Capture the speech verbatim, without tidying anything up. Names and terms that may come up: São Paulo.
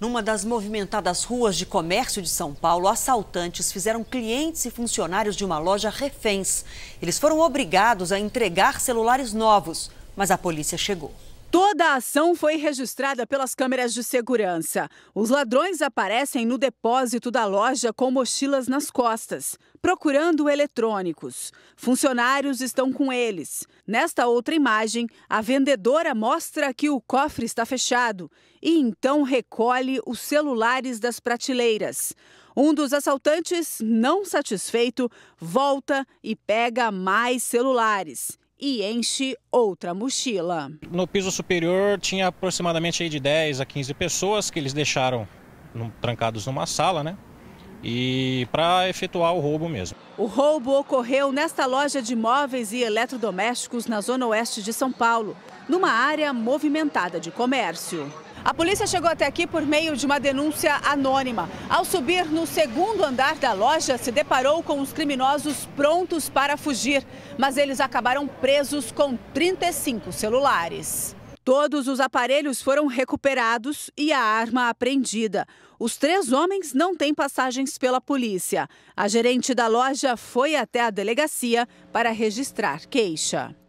Numa das movimentadas ruas de comércio de São Paulo, assaltantes fizeram clientes e funcionários de uma loja reféns. Eles foram obrigados a entregar celulares novos, mas a polícia chegou. Toda a ação foi registrada pelas câmeras de segurança. Os ladrões aparecem no depósito da loja com mochilas nas costas, procurando eletrônicos. Funcionários estão com eles. Nesta outra imagem, a vendedora mostra que o cofre está fechado e então recolhe os celulares das prateleiras. Um dos assaltantes, não satisfeito, volta e pega mais celulares e enche outra mochila. No piso superior tinha aproximadamente aí de dez a quinze pessoas que eles deixaram trancados numa sala, né? E para efetuar o roubo mesmo. O roubo ocorreu nesta loja de móveis e eletrodomésticos na zona oeste de São Paulo, numa área movimentada de comércio. A polícia chegou até aqui por meio de uma denúncia anônima. Ao subir no segundo andar da loja, se deparou com os criminosos prontos para fugir, mas eles acabaram presos com trinta e cinco celulares. Todos os aparelhos foram recuperados e a arma apreendida. Os três homens não têm passagens pela polícia. A gerente da loja foi até a delegacia para registrar queixa.